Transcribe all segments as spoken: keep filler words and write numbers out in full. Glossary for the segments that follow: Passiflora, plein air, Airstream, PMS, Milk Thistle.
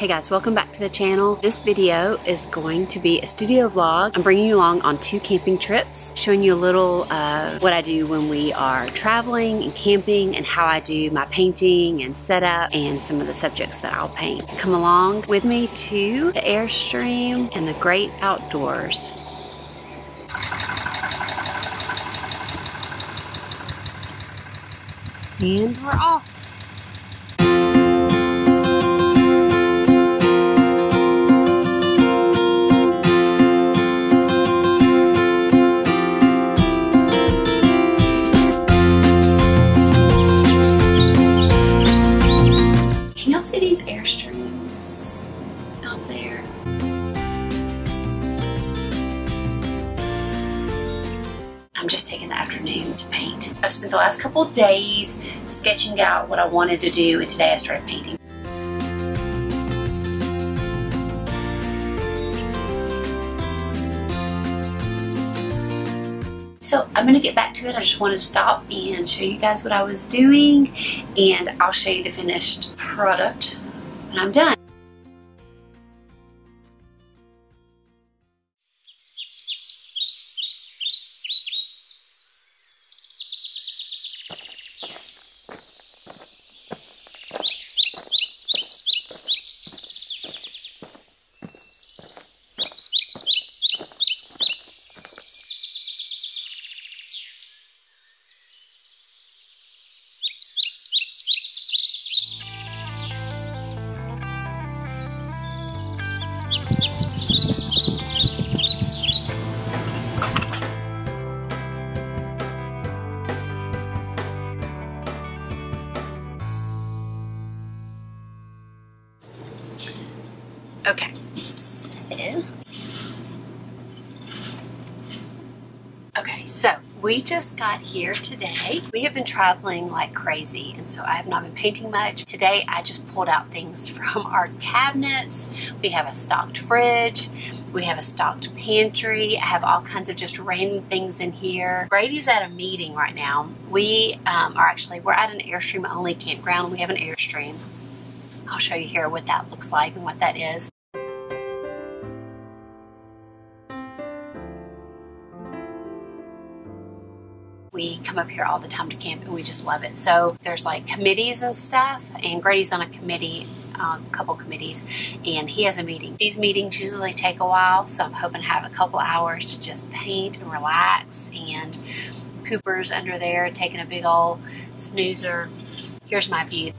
Hey guys, welcome back to the channel. This video is going to be a studio vlog. I'm bringing you along on two camping trips, showing you a little uh, what I do when we are traveling and camping and how I do my painting and setup and some of the subjects that I'll paint. Come along with me to the Airstream and the great outdoors. And we're off. Can y'all see these Airstreams out there? I'm just taking the afternoon to paint. I've spent the last couple of days sketching out what I wanted to do, and today I started painting. So I'm gonna get back to it. I just wanted to stop and show you guys what I was doing, and I'll show you the finished product when I'm done. Okay, hello. Okay, so we just got here today. We have been traveling like crazy, and so I have not been painting much. Today I just pulled out things from our cabinets. We have a stocked fridge. We have a stocked pantry. I have all kinds of just random things in here. Brady's at a meeting right now. We um, are actually, we're at an Airstream only campground. We have an Airstream. I'll show you here what that looks like and what that is. We come up here all the time to camp and we just love it. So there's like committees and stuff, and Grady's on a committee, um, couple committees, and he has a meeting. These meetings usually take a while, so I'm hoping to have a couple hours to just paint and relax, and Cooper's under there taking a big old snoozer. Here's my view.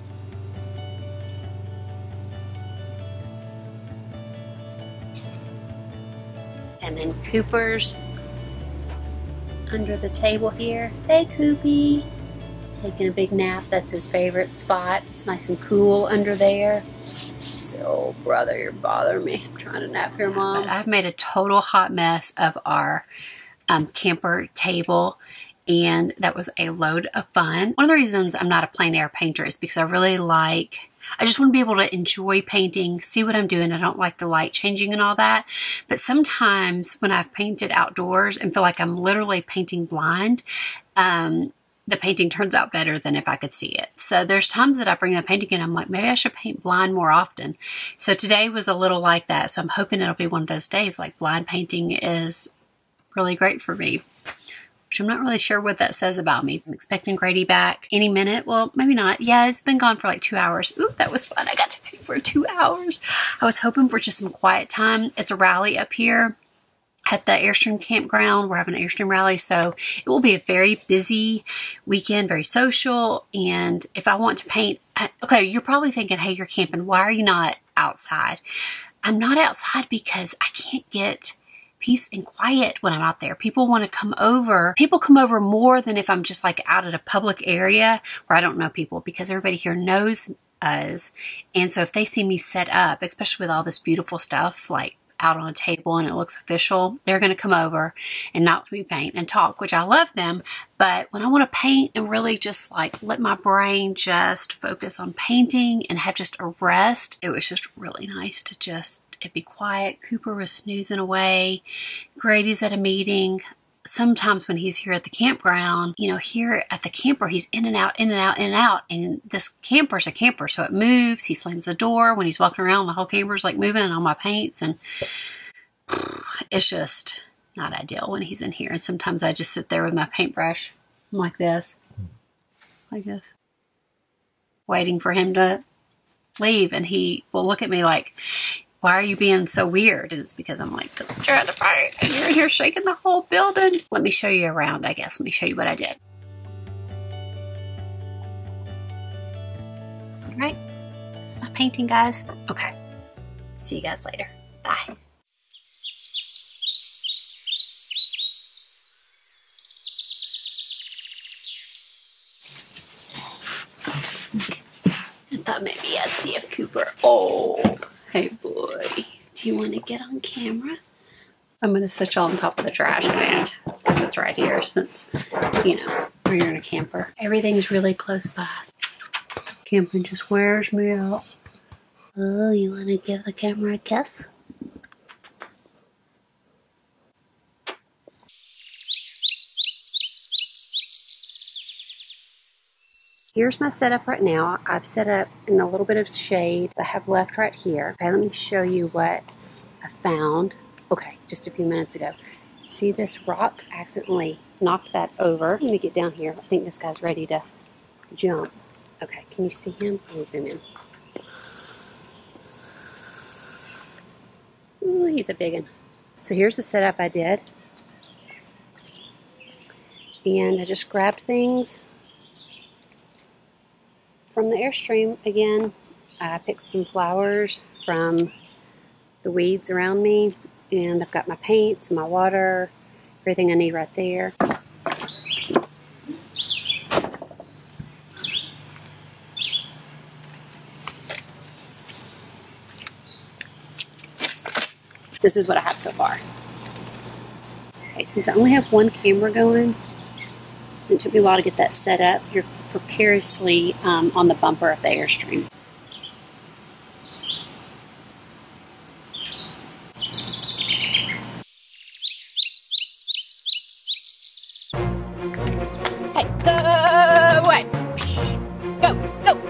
And then Cooper's under the table here. Hey, Coopy. Taking a big nap. That's his favorite spot. It's nice and cool under there. So, brother, you're bothering me. I'm trying to nap here, Mom. But I've made a total hot mess of our um, camper table, and that was a load of fun. One of the reasons I'm not a plein air painter is because I really like... I just want to be able to enjoy painting, see what I'm doing. I don't like the light changing and all that. But sometimes when I've painted outdoors and feel like I'm literally painting blind, um, the painting turns out better than if I could see it. So there's times that I bring the painting in, I'm like, maybe I should paint blind more often. So today was a little like that. So I'm hoping it'll be one of those days. Like, blind painting is really great for me, which I'm not really sure what that says about me. I'm expecting Grady back any minute. Well, maybe not. Yeah, it's been gone for like two hours. Ooh, that was fun. I got to paint for two hours. I was hoping for just some quiet time. It's a rally up here at the Airstream campground. We're having an Airstream rally, so it will be a very busy weekend, very social. And if I want to paint, I, okay, you're probably thinking, hey, you're camping. Why are you not outside? I'm not outside because I can't get peace and quiet when I'm out there. People want to come over. People come over more than if I'm just like out at a public area where I don't know people, because everybody here knows us. And so if they see me set up, especially with all this beautiful stuff, like out on a table and it looks official, they're going to come over and not let me paint and talk, which I love them. But when I want to paint and really just like let my brain just focus on painting and have just a rest, it was just really nice to just, it'd be quiet. Cooper was snoozing away. Grady's at a meeting. sometimes when he's here at the campground, you know, here at the camper, he's in and out, in and out, in and out. And this camper's a camper, so it moves. He slams the door when he's walking around. The whole camper's like moving and all my paints. And it's just not ideal when he's in here. And sometimes I just sit there with my paintbrush. I'm like this, like this, waiting for him to leave. And he will look at me like, why are you being so weird? And it's because I'm like, I'm trying to fight, and you're here shaking the whole building. Let me show you around, I guess. Let me show you what I did. All right, that's my painting, guys. Okay, see you guys later. Bye. I thought maybe I'd see if Cooper, oh. Hey boy, do you want to get on camera? I'm gonna set y'all on top of the trash can because it's right here since, you know, we're in a camper. Everything's really close by. Camping just wears me out. Oh, you want to give the camera a kiss? Here's my setup right now. I've set up in a little bit of shade I have left right here. Okay, let me show you what I found. Okay, just a few minutes ago. See this rock? I accidentally knocked that over. Let me get down here. I think this guy's ready to jump. Okay, can you see him? Let me zoom in. Ooh, he's a big one. So here's the setup I did. And I just grabbed things from the Airstream again. I picked some flowers from the weeds around me, and I've got my paints, my water, everything I need right there. This is what I have so far. Okay, since I only have one camera going, it took me a while to get that set up. You're precariously um, on the bumper of the Airstream. Hey, go away! Go, go!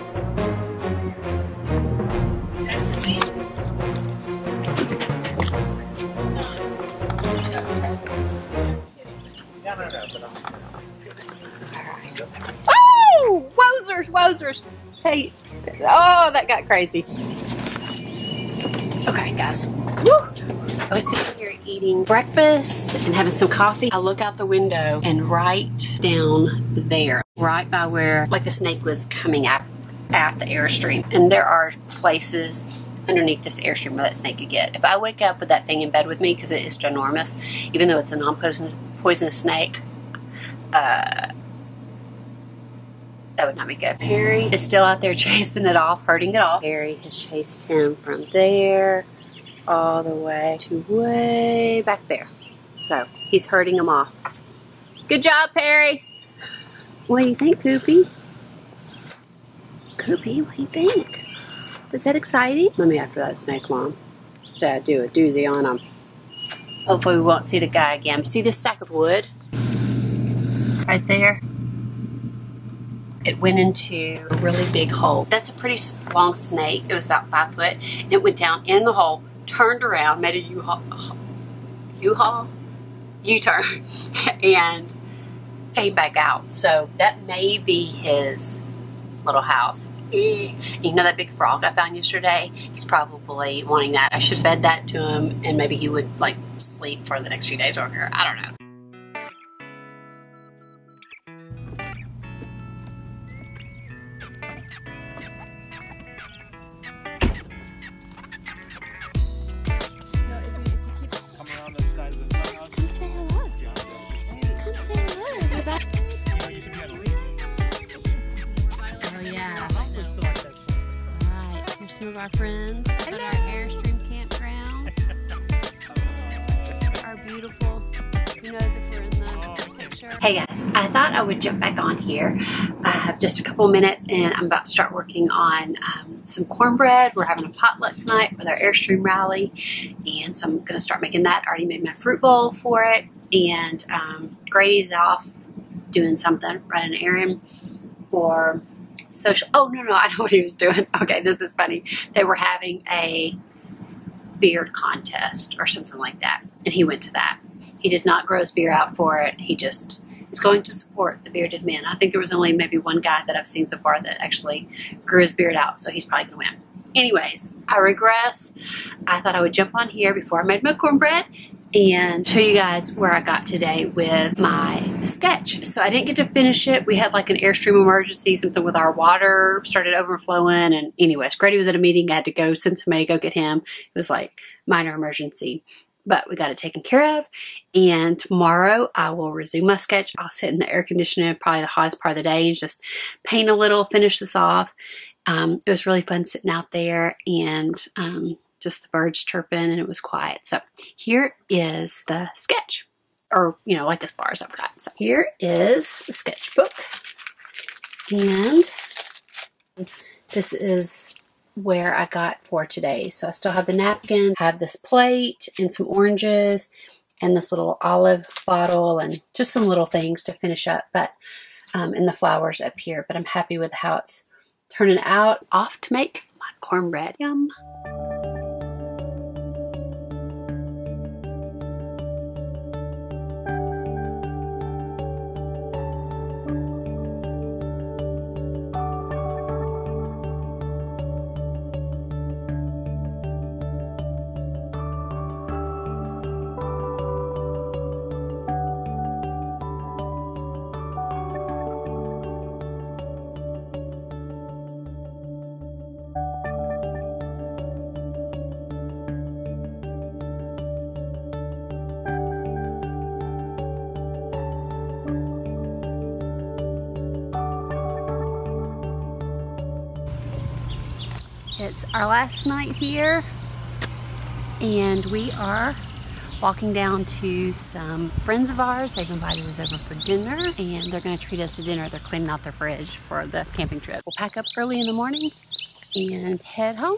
Wowzers, wowzers. Hey, oh, that got crazy. Okay, guys. Woo. I was sitting here eating breakfast and having some coffee. I look out the window and right down there, right by where like the snake was coming out at the Airstream. And there are places underneath this Airstream where that snake could get. If I wake up with that thing in bed with me, because it is ginormous, even though it's a non-poisonous poisonous snake, uh, that would not be good. Perry is still out there chasing it off, herding it off. Perry has chased him from there all the way to way back there. So he's herding him off. Good job, Perry. What do you think, Koopy? Koopy, what do you think? Is that exciting? Let me after that snake, Mom. So do a doozy on him. Hopefully we won't see the guy again. See this stack of wood? Right there. It went into a really big hole. That's a pretty long snake. It was about five foot. And it went down in the hole, turned around, made a U-haul, U-haul, U-turn, and came back out. So that may be his little house. And you know that big frog I found yesterday? He's probably wanting that. I should have fed that to him, and maybe he would like sleep for the next few days over here. I don't know. Move our friends at our Airstream campground. Our beautiful, who knows if we're in the picture. Hey guys, I thought I would jump back on here. I have just a couple minutes and I'm about to start working on um, some cornbread. We're having a potluck tonight with our Airstream rally. And so I'm gonna start making that. I already made my fruit bowl for it. and um, Grady's off doing something, running an errand or social. Oh, no, no, I know what he was doing. Okay, this is funny. They were having a beard contest or something like that, and he went to that. He did not grow his beard out for it. He just is going to support the bearded men. I think there was only maybe one guy that I've seen so far that actually grew his beard out, so he's probably going to win. Anyways, I regress. I thought I would jump on here before I made my cornbread and show you guys where I got today with my sketch. So I didn't get to finish it. We had like an Airstream emergency, something with our water started overflowing, and anyways, Grady was at a meeting. I had to go send somebody to go get him. It was like minor emergency, but we got it taken care of, and tomorrow I will resume my sketch. I'll sit in the air conditioner, probably the hottest part of the day, and just paint a little, finish this off. Um, it was really fun sitting out there, and um, just the birds chirping, and it was quiet. So here is the sketch, or, you know, like as far as I've got. So here is the sketchbook, and this is where I got for today. So I still have the napkin, I have this plate and some oranges and this little olive bottle and just some little things to finish up, but um, and the flowers up here, but I'm happy with how it's turning out. Off to make my cornbread. Yum. It's our last night here, and we are walking down to some friends of ours. They've invited us over for dinner, and they're going to treat us to dinner. They're cleaning out their fridge for the camping trip. We'll pack up early in the morning and head home.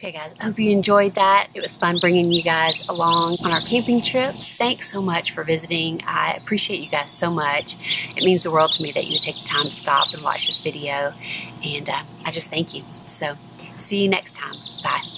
Okay guys, I hope you enjoyed that. It was fun bringing you guys along on our camping trips. Thanks so much for visiting. I appreciate you guys so much. It means the world to me that you take the time to stop and watch this video. And uh, I just thank you. So see you next time. Bye.